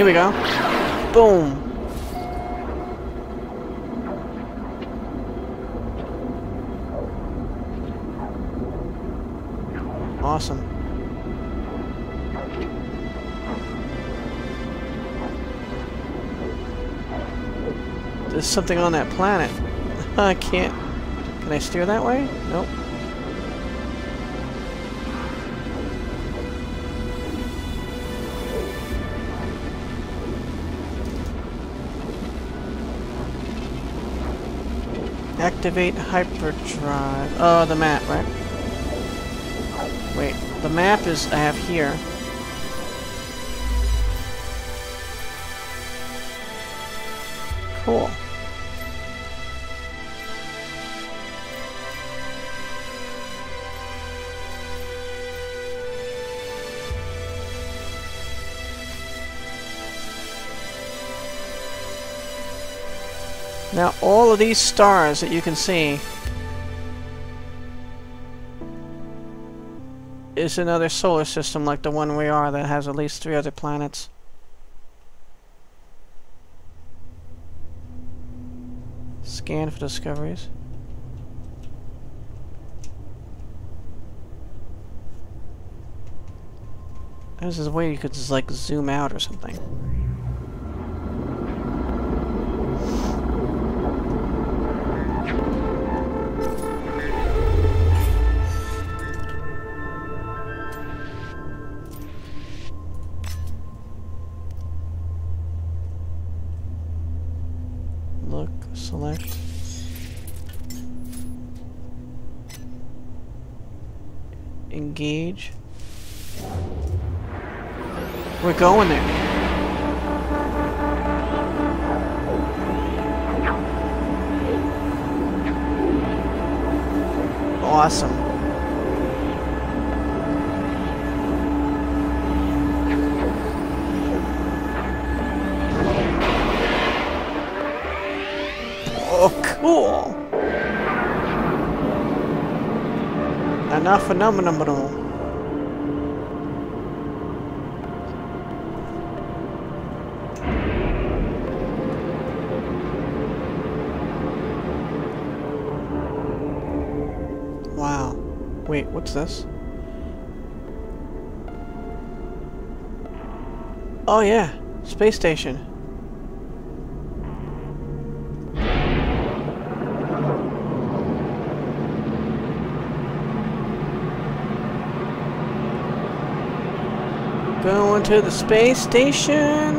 Here we go. Boom. Awesome. There's something on that planet. I can't. Can I steer that way? Nope. Activate hyperdrive. Oh, the map, right? Wait, the map is I have here. Cool. Now all of these stars that you can see is another solar system like the one we are that has at least 3 other planets. Scan for discoveries. There's a way you could just like zoom out or something. Select. Engage. We're going there. Awesome. Cool! Enough for number. Wow. Wait, what's this? Oh yeah, space station. Going to the space station.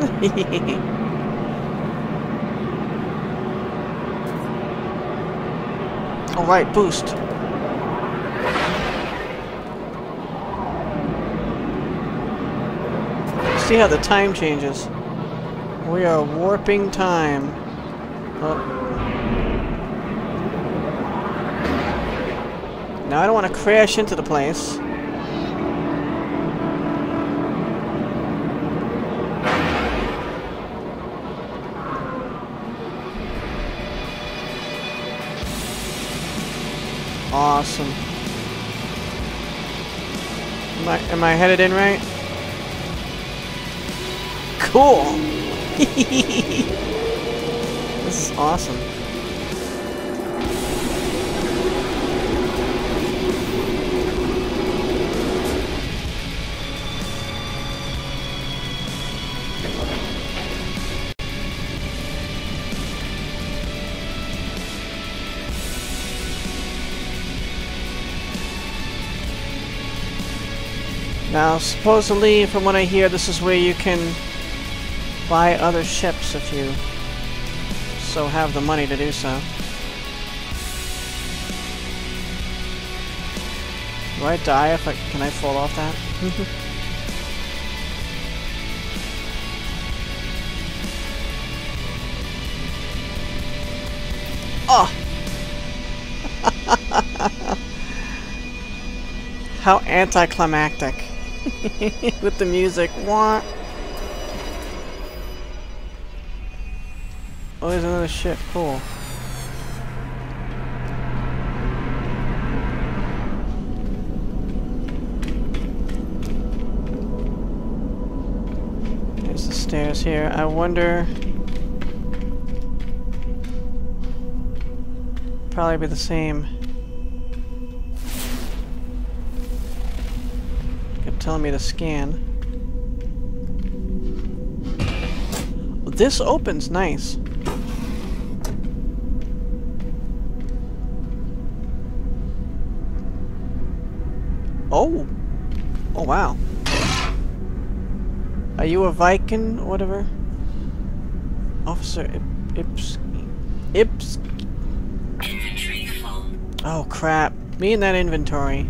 All right, boost. See how the time changes. We are warping time. Oh. Now I don't want to crash into the place. Awesome. Am I headed in right? Cool! This is awesome. Now, supposedly, from what I hear, this is where you can buy other ships if you so have the money to do so. Do I die if I... can I fall off that? Oh! How anticlimactic. With the music, what? Oh, there's another ship. Cool. There's the stairs here. I wonder... probably be the same. Kept telling me to scan. Well, this opens nice. Oh! Oh wow. Are you a Vy'keen or whatever? Officer Ips... Ips... Inventory full. Oh crap. Me and that inventory.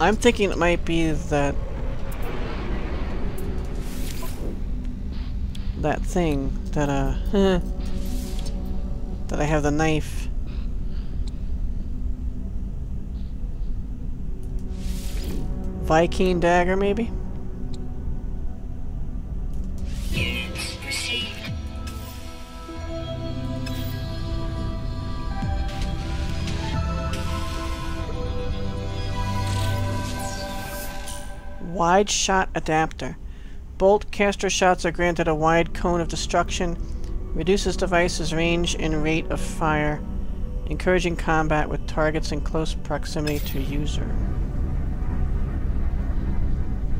I'm thinking it might be that thing that that I have the knife. Vy'keen dagger, maybe? Units received. Wide shot adapter. Bolt caster shots are granted a wide cone of destruction, reduces devices' range and rate of fire, encouraging combat with targets in close proximity to user.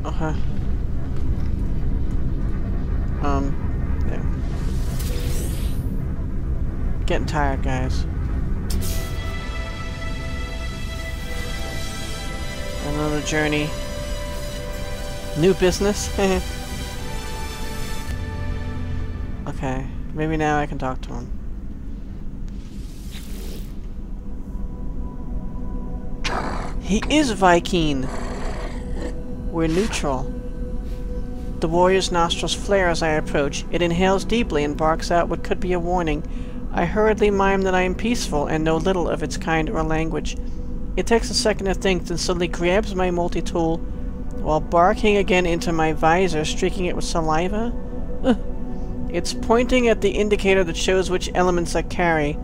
Uh-huh. There. Getting tired, guys. Another journey. New business. Okay. Maybe now I can talk to him. He is Vy'keen! We're neutral. The warrior's nostrils flare as I approach. It inhales deeply and barks out what could be a warning. I hurriedly mime that I am peaceful and know little of its kind or language. It takes a second to think, then suddenly grabs my multi-tool while barking again into my visor, streaking it with saliva. It's pointing at the indicator that shows which elements I carry.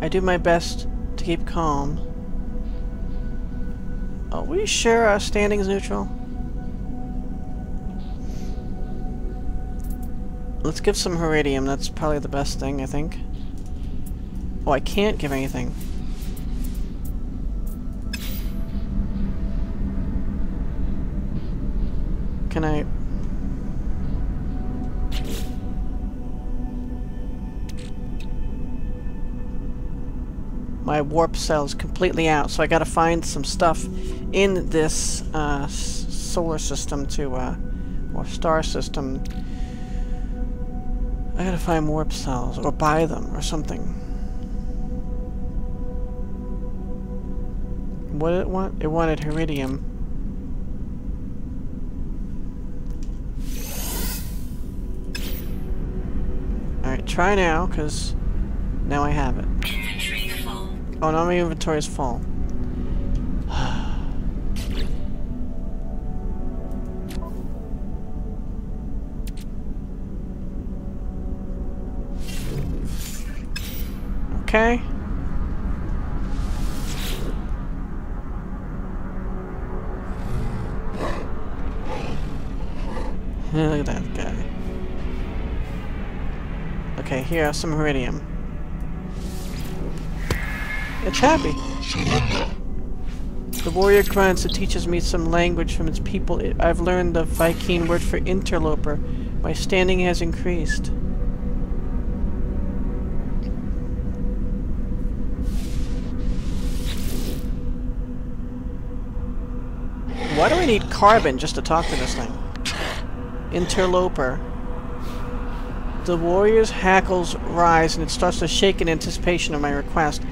I do my best to keep calm. Are we sure our standing is neutral? Let's give some Heridium. That's probably the best thing, I think. Oh, I can't give anything. Can I... my warp cell's completely out, so I gotta find some stuff in this solar system to, or star system. I gotta find warp cells, or buy them, or something. What did it want? It wanted Heridium. Alright, try now, because now I have it. Oh, now my inventory is full. Okay. Look at that guy. Okay, here are some Heridium. It's happy. The warrior grunts. It teaches me some language from its people. I've learned the Vy'keen word for interloper. My standing has increased. Why do I need carbon just to talk to this thing? Interloper. The warrior's hackles rise and it starts to shake in anticipation of my request.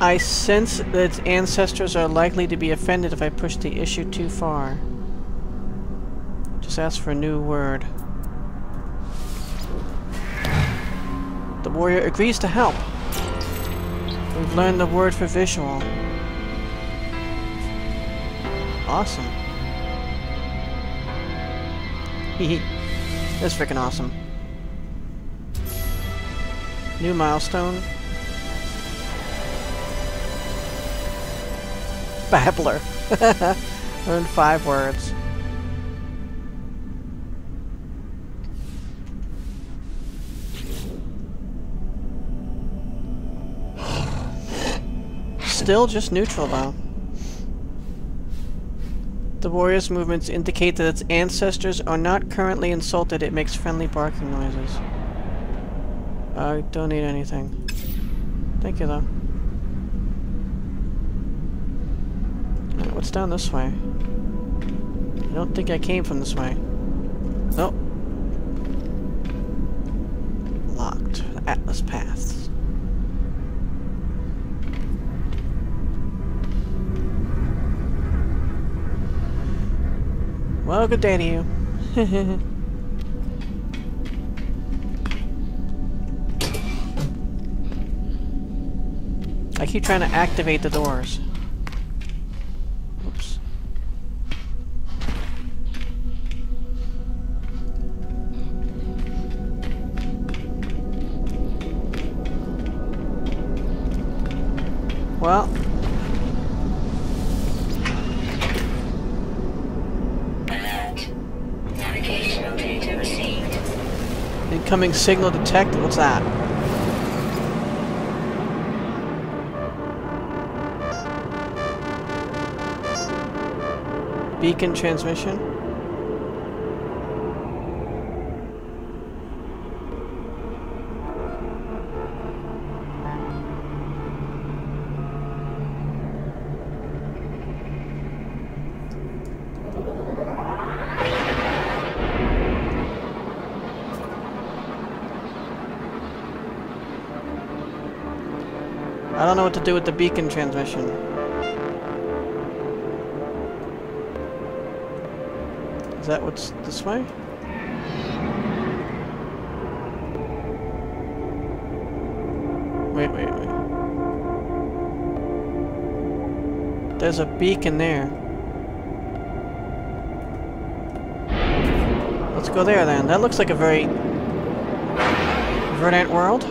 I sense that its ancestors are likely to be offended if I push the issue too far. Just ask for a new word. The warrior agrees to help. We've learned the word for visual. Awesome. Hehe. That's freaking awesome. New milestone. Babbler. Learn 5 words. Still just neutral though. The warrior's movements indicate that its ancestors are not currently insulted. It makes friendly barking noises. I don't need anything. Thank you though. What's down this way? I don't think I came from this way. Nope. Locked. Atlas Paths. Well, good day to you. I keep trying to activate the doors. Oops. Well. Incoming signal detected. What's that? Beacon transmission. I don't know what to do with the beacon transmission. Is that what's this way? Wait, wait, wait. There's a beacon there. Let's go there then. That looks like a very verdant world.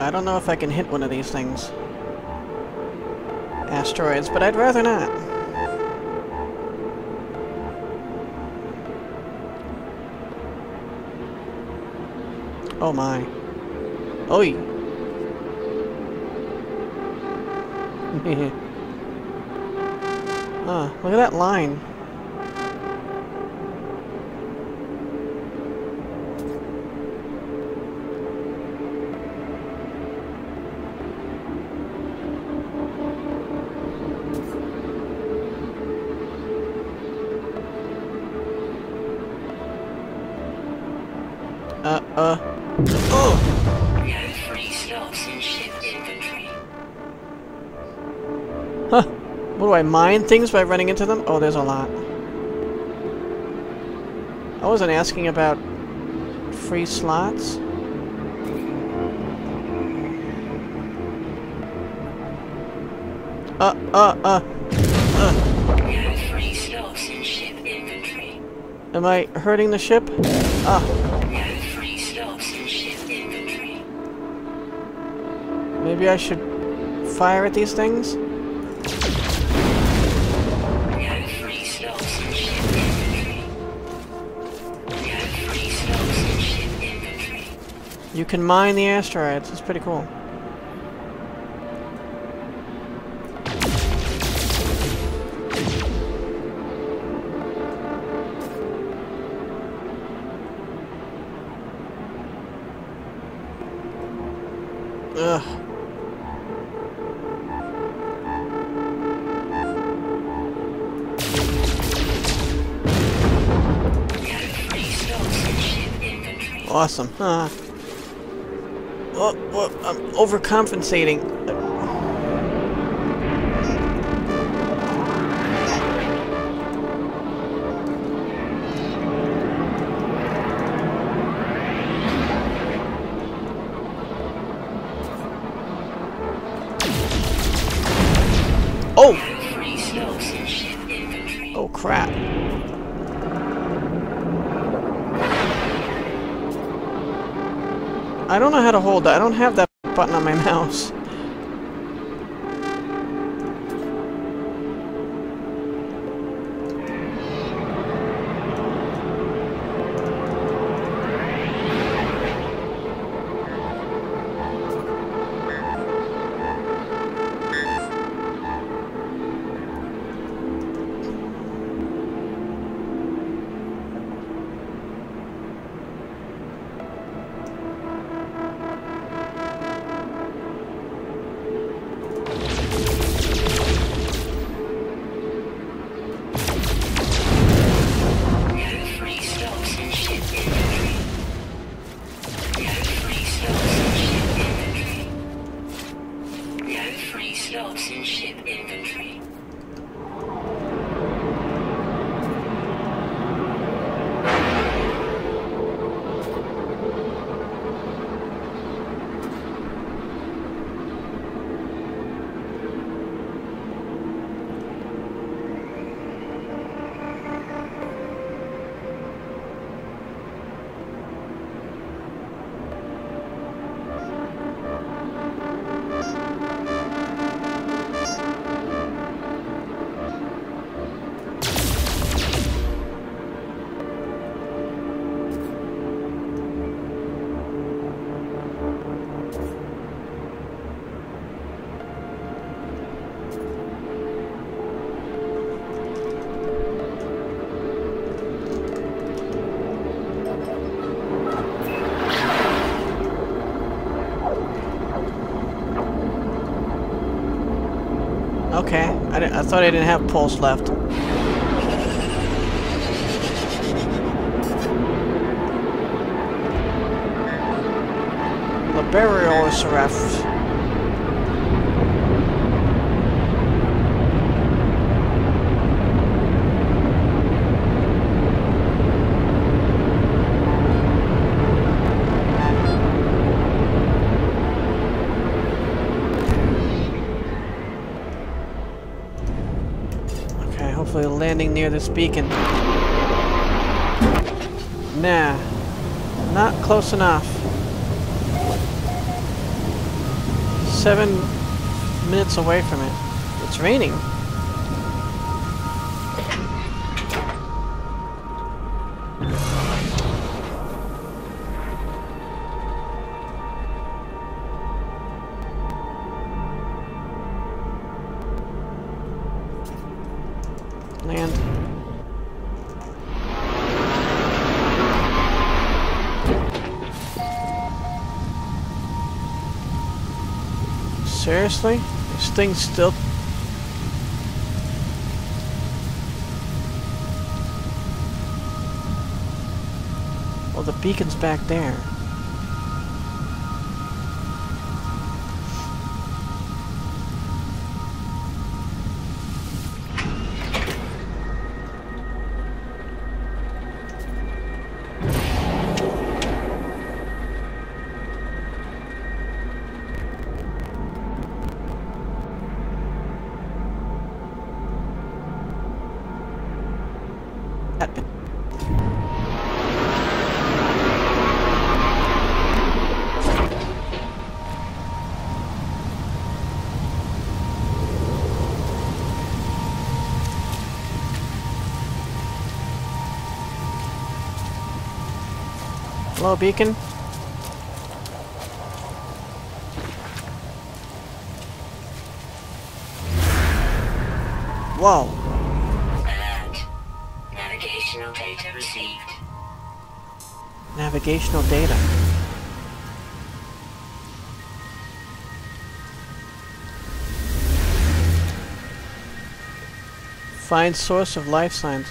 I don't know if I can hit one of these things. Asteroids, but I'd rather not. Oh my. Oi! Ah, look at that line. Oh! We have 3 slots in ship inventory. Huh. What do I mine things by running into them? Oh, there's a lot. I wasn't asking about free slots. We have 3 slots in ship inventory. Am I hurting the ship? Maybe I should fire at these things? We have 3 slots in ship inventory. We have 3 slots in ship inventory. You can mine the asteroids. It's pretty cool. Ugh. Awesome. Huh. Oh, I'm overcompensating. Oh! Oh crap. I I don't know how to hold that. I don't have that button on my mouse. Okay, I thought I didn't have pulse left. The burial is ref. Landing near this beacon. Nah, not close enough. 7 minutes away from it. It's raining. Seriously? This thing's still... Well, the beacon's back there. Hello, beacon. Whoa. Alert. Navigational data received. Navigational data. Find source of life signs.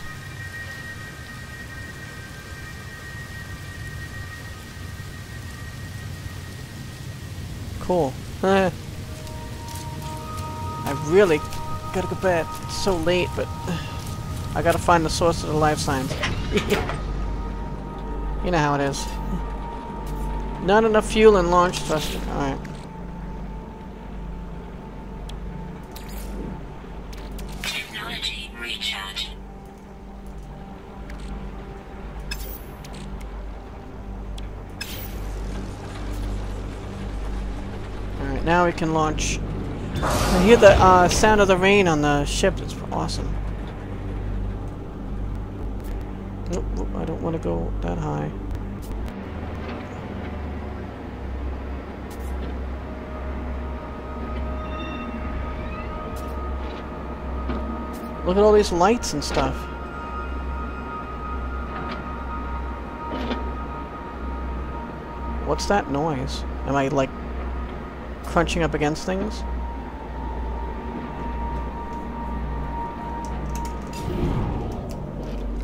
Cool. I really gotta go bed. It's so late, but I gotta find the source of the life signs. You know how it is. Not enough fuel and launch thruster. Alright. Technology recharge. Alright, now we can launch. I hear the sound of the rain on the ship. That's awesome. Nope, I don't want to go that high. Look at all these lights and stuff. What's that noise? Am I, like, crunching up against things?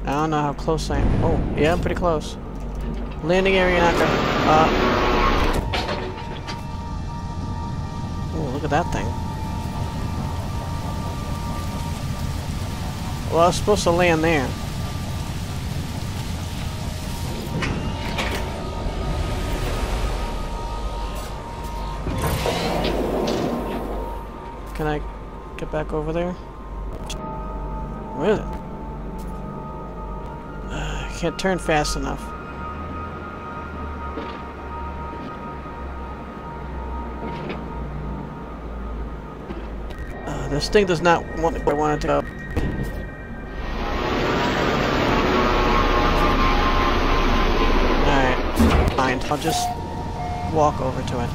I don't know how close I am. Oh, yeah, I'm pretty close. Landing area not good. Oh, look at that thing. Well, I was supposed to land there. Can I get back over there? Where is it? I can't turn fast enough. This thing does not want me where I want it to go. I'll just walk over to it.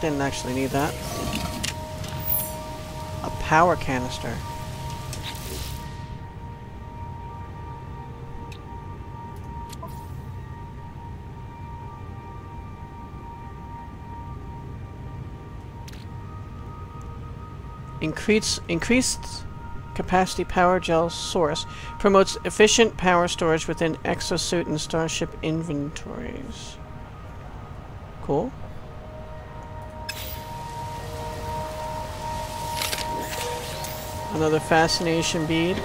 Didn't actually need that. A power canister. Increased capacity power gel source promotes efficient power storage within exosuit and starship inventories. Cool. Another fascination bead.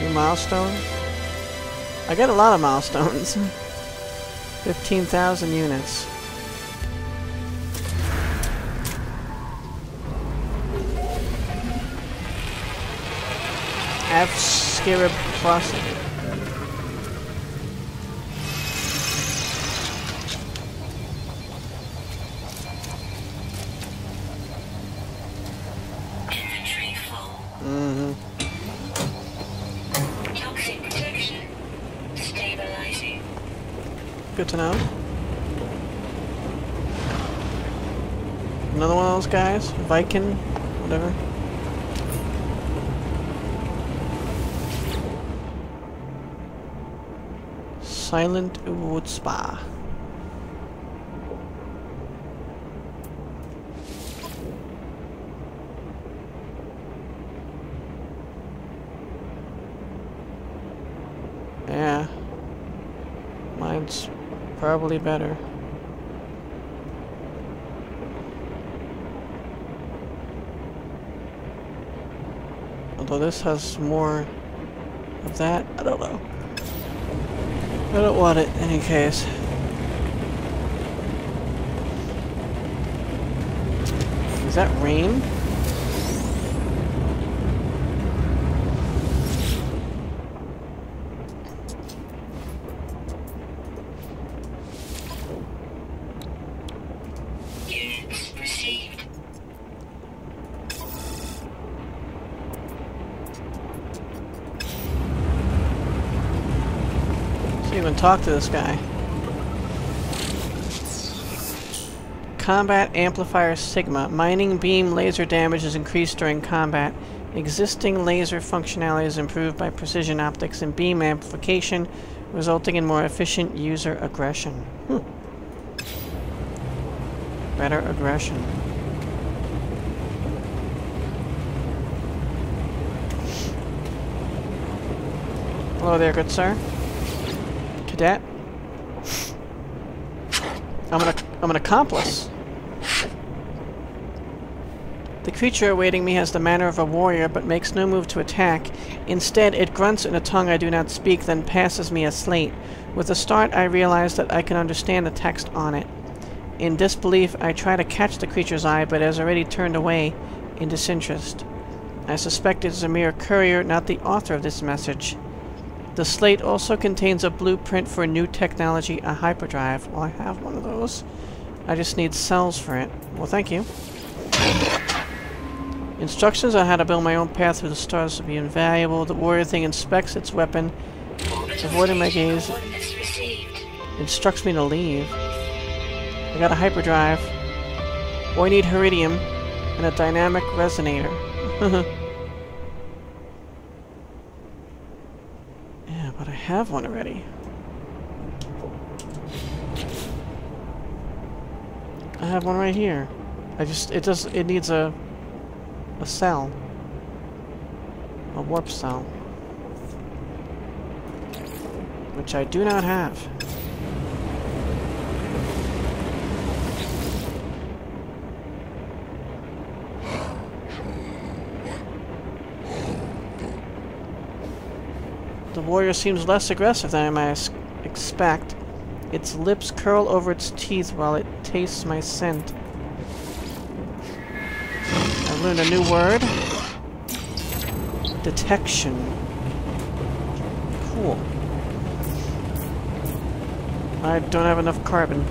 New milestone. I got a lot of milestones. 15,000 units. F-Scarab Plus. Inventory full. Mm-hmm. Good to know. Another one of those guys? Vy'keen? Whatever. Silent Wood Spa. Yeah. Mine's probably better. Although this has more of that, I don't know. I don't want it in any case. Is that rain? Even talk to this guy. Combat Amplifier Sigma. Mining beam laser damage is increased during combat. Existing laser functionality is improved by precision optics and beam amplification, resulting in more efficient user aggression. Better aggression. Hello there, good sir. Cadet. I'm an accomplice. The creature awaiting me has the manner of a warrior, but makes no move to attack. Instead, it grunts in a tongue I do not speak, then passes me a slate. With a start, I realize that I can understand the text on it. In disbelief, I try to catch the creature's eye, but it has already turned away in disinterest. I suspect it is a mere courier, not the author of this message. The slate also contains a blueprint for new technology, a hyperdrive. Well, I have one of those. I just need cells for it. Well, thank you. Instructions on how to build my own path through the stars would be invaluable. The warrior thing inspects its weapon, avoiding my gaze, instructs me to leave. I got a hyperdrive. Oh, I need Heridium and a dynamic resonator. Yeah, but I have one already. I have one right here. It needs a cell. A warp cell. Which I do not have. The warrior seems less aggressive than I might expect. Its lips curl over its teeth while it tastes my scent. I learned a new word. Detection. Cool. I don't have enough carbon.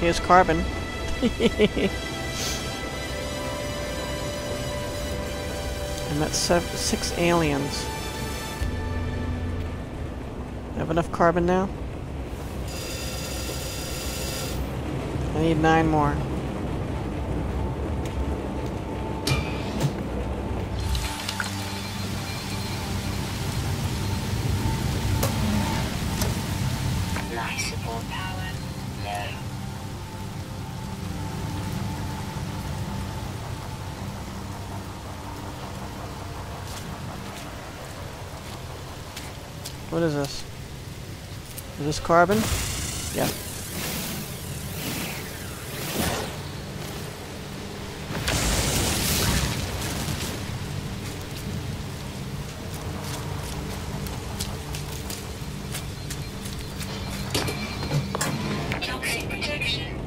Here's carbon. I met 6 aliens. Have enough carbon now? I need 9 more. Life support power low. What is this? Is this carbon? Yeah. Toxic protection.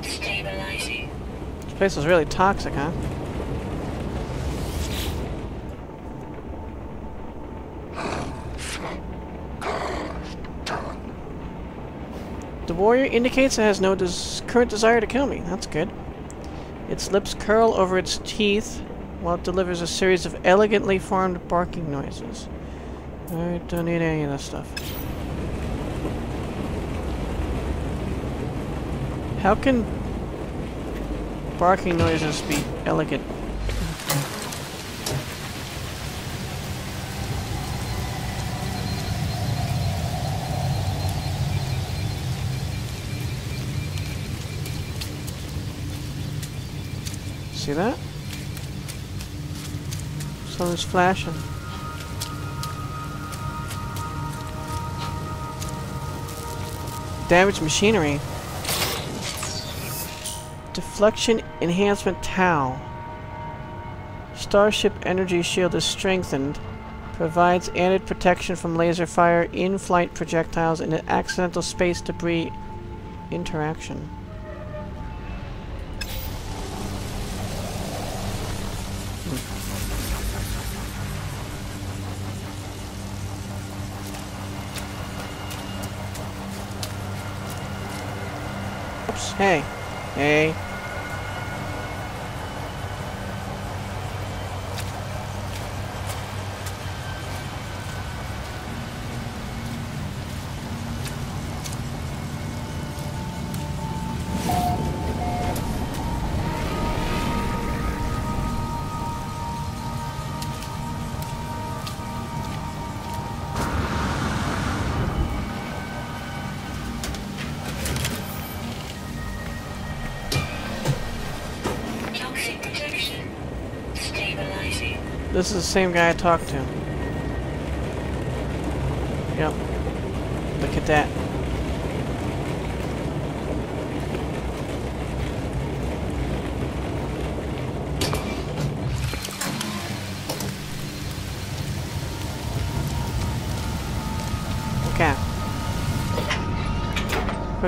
Destabilizing. This place is really toxic, huh? Warrior indicates it has no current desire to kill me. That's good. Its lips curl over its teeth while it delivers a series of elegantly formed barking noises. I don't need any of this stuff. How can barking noises be elegant? See that? Something's flashing. Damaged machinery. Deflection Enhancement Tau. Starship energy shield is strengthened. Provides added protection from laser fire, in-flight projectiles, and accidental space debris interaction. Hey. Hey. This is the same guy I talked to. Yep. Look at that.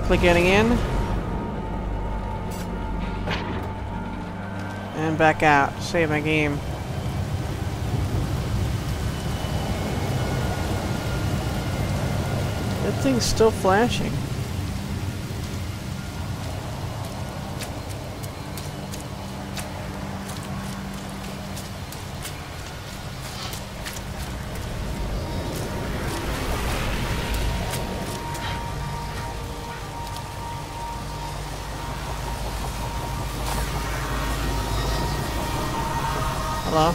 Quickly getting in. And back out. Save my game. That thing's still flashing. Hello?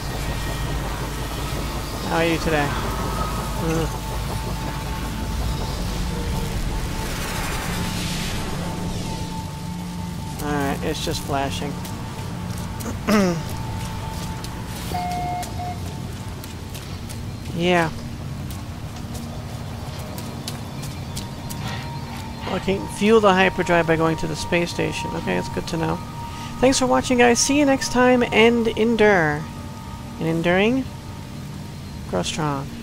How are you today? Alright, it's just flashing. Yeah. I can fuel the hyperdrive by going to the space station. Okay, that's good to know. Thanks for watching, guys. See you next time, and endure. And enduring, grow strong.